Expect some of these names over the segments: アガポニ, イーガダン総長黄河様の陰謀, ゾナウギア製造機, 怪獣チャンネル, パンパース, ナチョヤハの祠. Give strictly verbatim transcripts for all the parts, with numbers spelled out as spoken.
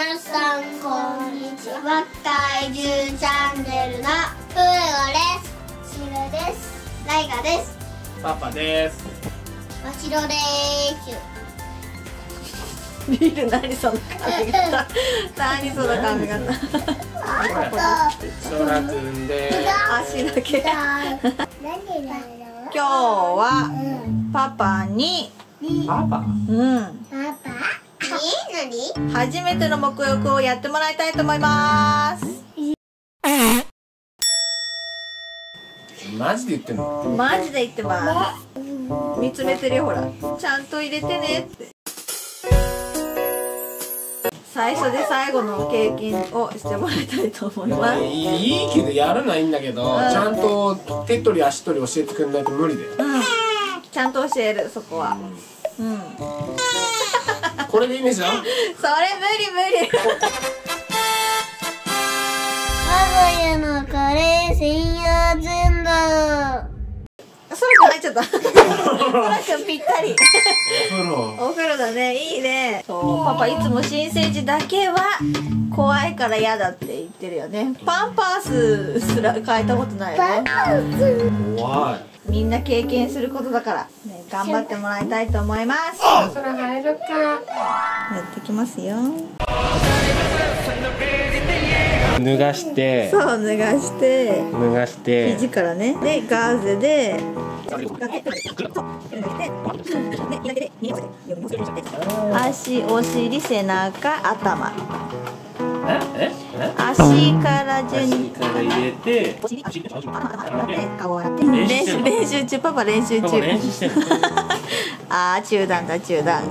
皆さんこんにちは。怪獣チャンネルのプーゴです。シロです。ライガです。パパです。マシロです。ビール何その髪型？何その髪型？あとソラくんで足だけ。今日はパパに。パパ？うん。パパ？初めての沐浴をやってもらいたいと思います。マジで言ってんの？マジで言ってます。見つめてるよほら。ちゃんと入れてねって。最初で最後の経験をしてもらいたいと思います。いいけどやらないんだけど、うん、ちゃんと手取り足取り教えてくれないと無理だよ。うん、ちゃんと教えるそこは。うん。うんこれでいいんでしょ？それ無理無理。我が家のカレー専用全だ。そろく入っちゃった。そろくぴったり。お風呂。お風呂だね。いいね。そうパパいつも新生児だけは怖いから嫌だって言ってるよね。パンパースすら変えたことないよね。怖い。みんな経験することだから、ね、頑張ってもらいたいと思います。そら入るかやってきますよ。脱がしてそう脱がして脱がして肘からねでガーゼで足お尻背中頭足から順に入れて練習練習中パパ練習中ああ中断だ中断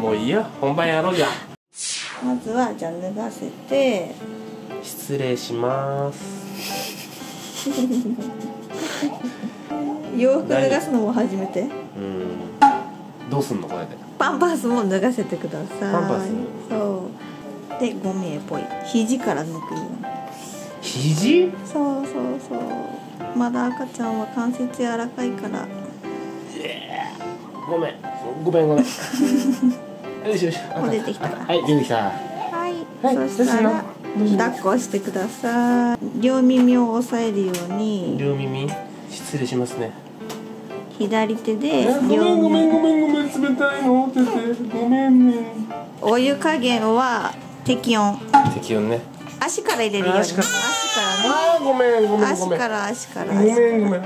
もういいや本番やろうじゃん。まずはじゃあ脱がせて失礼します洋服脱がすのも初めて。うんどうすんのこれでパンパースも脱がせてください。パンパースそうでゴミエぽい肘から抜くよ。肘？そうそうそう。まだ赤ちゃんは関節柔らかいから。ごめんごめんごめん。よしよし。もう出てきたから。はい出てきた。はい。そしたら抱っこしてください。両耳を押さえるように。両耳失礼しますね。左手で両耳。ごめんごめんごめん冷たいの手でごめんね。お湯加減は。適温。適温ね。足から入れるように。足からね。ああごめんごめんごめん。足から足から。ごめんごめん。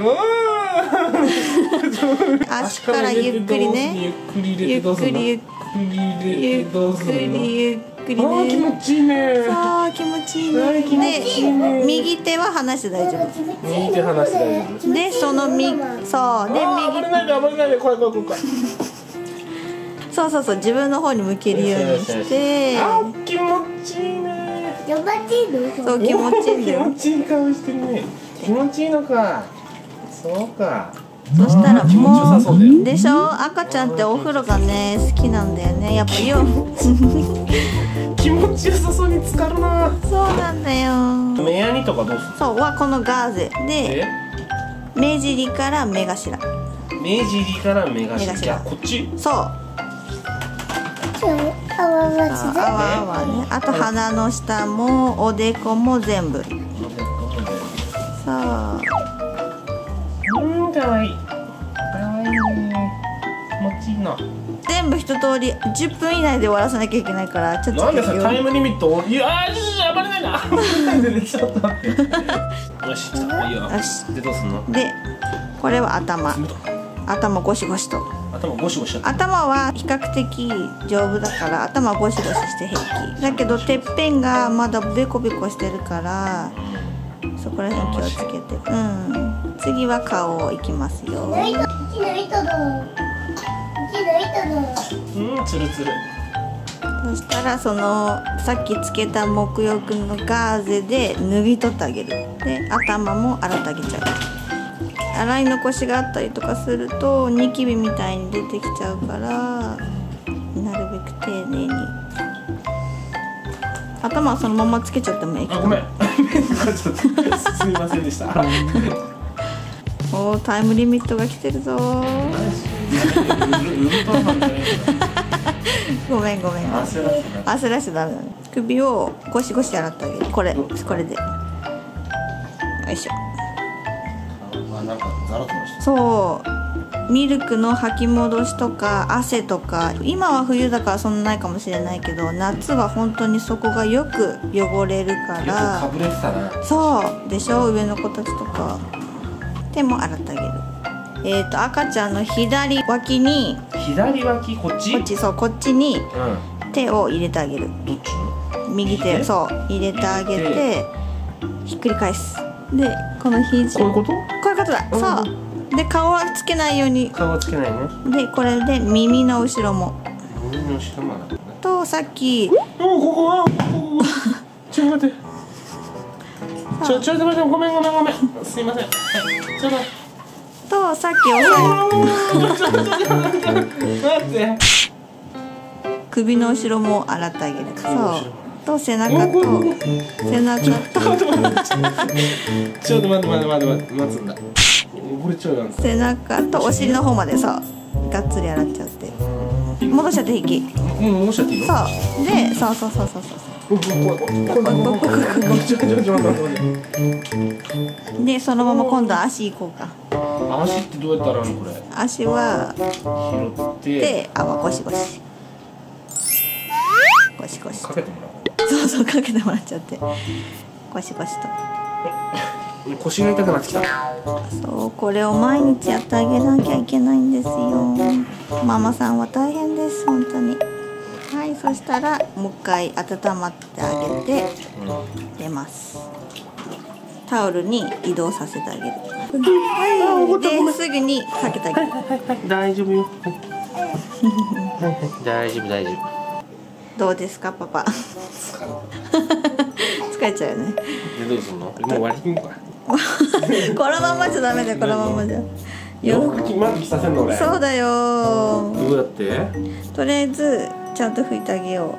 足からゆっくりね。ゆっくりゆっくりゆっくりゆっくりね。ああ気持ちいいね。さあ気持ちいいね。で右手は離して大丈夫。右手離して大丈夫。でその右そうで右。危ない危ない怖い怖い怖い。そうそうそう自分の方に向けるようにして。あ気持ちいいね。気持ちいいの？そう気持ちいい。気持ちいい顔してるね。気持ちいいのか。そうか。そしたらもうでしょ赤ちゃんってお風呂がね好きなんだよねやっぱよ。気持ちよさそうに浸かるな。そうなんだよ。目やにとかどうする？そうはこのガーゼで目尻から目頭。目尻から目頭。こっち。そう。あと鼻の下もおでこも全部。さあ。うん、可愛い。可愛いね。もちの。全部一通りじゅっぷん以内で終わらさなきゃいけないから、ちょっと。なんでさ、タイムリミット。いや、あまりないな。ちょっと待って。よし、いいよ。よし。で、どうすんの。で、これは頭。頭ゴシゴシと。頭ゴシゴシ。頭は比較的丈夫だから頭ゴシゴシして平気だけどてっぺんがまだベコベコしてるからそこら辺気をつけて。うん次は顔いきますよ。うんつるつる。そしたらそのさっきつけた沐浴のガーゼで脱ぎ取ってあげる。で頭も洗ってあげちゃう。洗い残しがあったりとかするとニキビみたいに出てきちゃうからなるべく丁寧に。頭はそのままつけちゃってもいいけど。ごめんすいませんでした。おータイムリミットが来てるぞー。ごめんごめん。あすらしあすらしダメだね。首をゴシゴシ洗ってあげる。これこれで。よいしょ。あなんかザラッとした。そう。ミルクの吐き戻しとか汗とか、今は冬だからそんなないかもしれないけど、夏は本当にそこがよく汚れるから。よくかぶれてたね。そうでしょ、上の子たちとか。手も洗ってあげる。えーと赤ちゃんの左脇に左脇こっちこっちそうこっちに手を入れてあげる。どっち？右手そう入れてあげてひっくり返す。でこの肘こういうこと？こういうことだ。そうで顔はつけないように。顔はつけないね。でこれで耳の後ろも耳の後ろもあるね。とさっきおここはちょっと待ってちょちょっと待ってごめんごめんごめんすいませんはいちょっととさっき押さえ首の後ろも洗ってあげる。そうと背中と背中とちょっと待って待って待って待つんだ。溺れちゃうなんて。背中とお尻の方までさがっつり洗っちゃって戻しちゃって引き。戻しちゃっていいの？そうでそうそうそうそうそう。でそのまま今度は足行こうか。足ってどうやって洗うのこれ？足は拾って泡ゴシゴシゴシゴシかけてもらう。そうそうかけてもらっちゃってゴシゴシと腰が痛くなってきた。そうこれを毎日やってあげなきゃいけないんですよ。ママさんは大変です本当に。はいそしたらもう一回温まってあげて出ます。タオルに移動させてあげる。ですぐにかけてあげる。大丈夫よ。大丈夫大丈夫。どうですかパパ。疲れちゃうよね。どうすんの？もう終わりに行こうか。このままじゃダメだよこのままじゃ。洋服まず着させるの俺。そうだよ。どうやって？とりあえずちゃんと拭いてあげよう。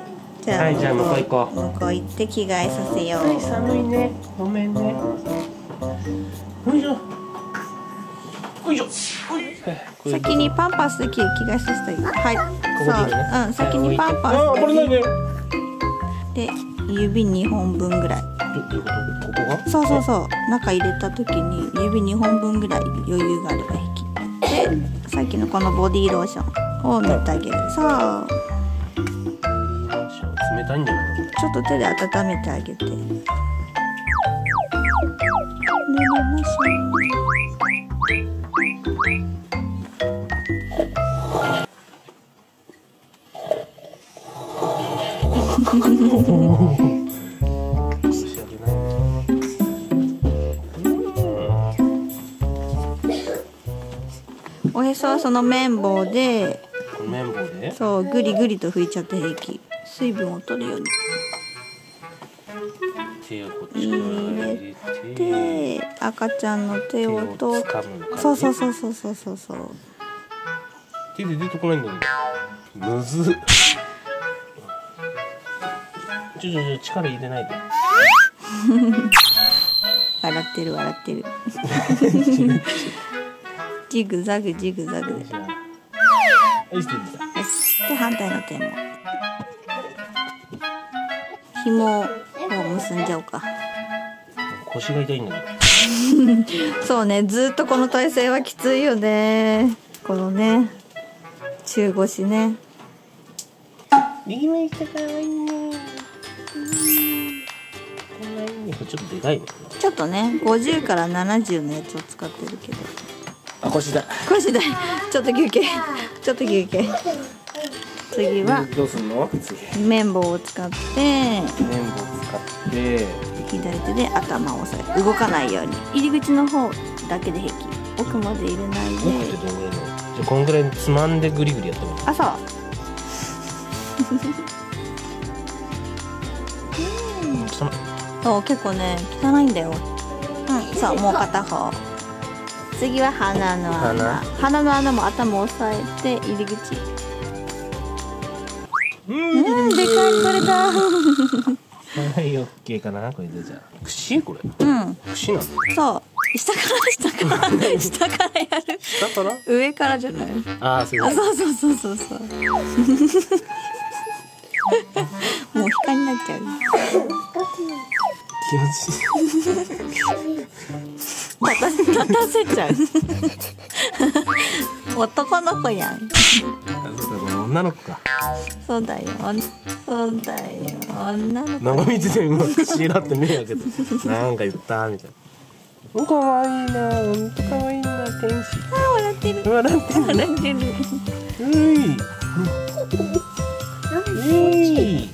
はいじゃあ向こう行こう。向こう行って着替えさせよう。寒いね。ごめんね。よいしょ。先にパンパスで着替えさせてはいそううん先にパンパスで指にほんぶんぐらい。そうそうそう中入れた時に指にほんぶんぐらい余裕があれば引きでさっきのこのボディローションを塗ってあげる。そう冷たいんじゃないの？ちょっと手で温めてあげて。塗りましょう。こおへそはその綿棒で、綿棒で、そうぐりぐりと拭いちゃって平気。水分を取るように。手をこっち側に入れて、赤ちゃんの手をと、そうそうそうそうそうそうそう。手で出てこないんだけど。むずっ。ちょちょちょ力入れないで。笑ってる笑ってる。ジグザグジグザグで。よしで反対の手も。紐を結んじゃおうか。腰が痛いんだけど。そうねずっとこの体勢はきついよね。このね中腰ね。右も行ったかわいいね。ちょっとでかいね。ちょっとね、ごじゅうからななじゅうのやつを使ってるけど。あ、腰だ。腰だ。ちょっと休憩。ちょっと休憩。次は。どうすんの？次。綿棒を使って。綿棒使って。左手で頭を押さえ、動かないように。入り口の方だけで平気。奥まで入れないで。奥ってどんぐらいの？じゃあこんぐらいつまんでグリグリやってもらう。あ、そう。うん。そう結構ね汚いんだよ。うん、そうもう片方。次は鼻の穴。鼻の穴も頭を押さえて入り口。うん、うん、でかい取れた。はいオッケーかなこれでじゃあ。串これ。うん。串なの。そう下から下から下からやる。下から？上からじゃない？ああ、そういうこと。あ、そうそうそうそうそうもう光になっちゃう。気持ちいい。立たせちゃう男の子やん。女の子か。そうだよ、そうだよ、女の子。生身でうまくしらって目開けてなんか言ったみたいな。かわいいな、ほんとかわいいな、天使。あ、笑ってる笑ってる笑ってる。ういえい。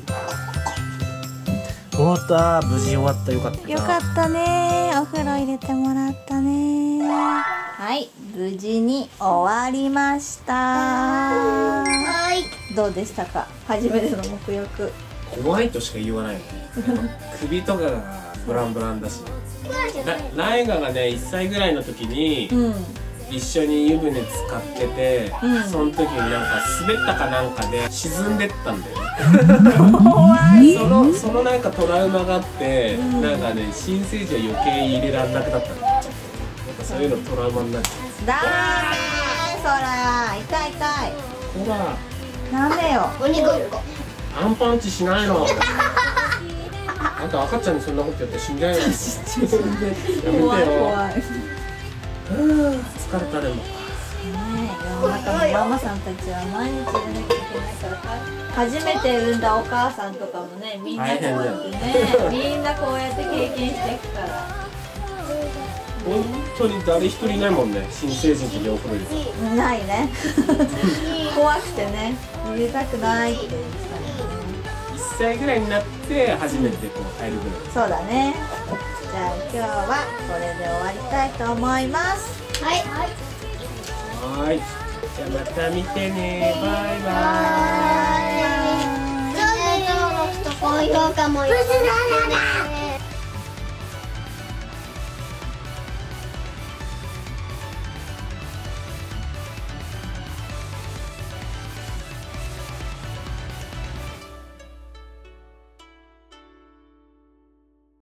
終わった、無事終わった。よかったよかったね。お風呂入れてもらったね。はい、無事に終わりました。はい、どうでしたか、初めての沐浴。怖いとしか言わないよね。首とかがブランブランだし。ライガがね、いっさいぐらいの時に、うん、一緒に湯船使ってて、うん、その時になんか滑ったかなんかで沈んでったんだよ。そのそのなんかトラウマがあって、うん、なんかね、新生児は余計入れられなくなったんだよ。なんかそういうのトラウマになっちゃう。だー、そら痛い痛い。ほら。なんでよ。鬼ごっこ。アンパンチしないの。あんた赤ちゃんにそんなことやって死んじゃうよ。怖い怖い。うん、疲れたでも。はい、ママさんたちは毎日やらなきゃいけないからか。初めて産んだお母さんとかもね、みんなこうやってね、みんなこうやって経験していくから。本当に誰一人いないもんね、新成人にお風呂入れないね。怖くてね、入れたくないって言ってたね。いっさいぐらいになって初めてこう入るぐらい。そうだね。じゃあ今日はこれで終わりたいと思います。はいはい、じゃあまた見てね。バイバイ。チャンネル登録と高評価もよろしくお願いします。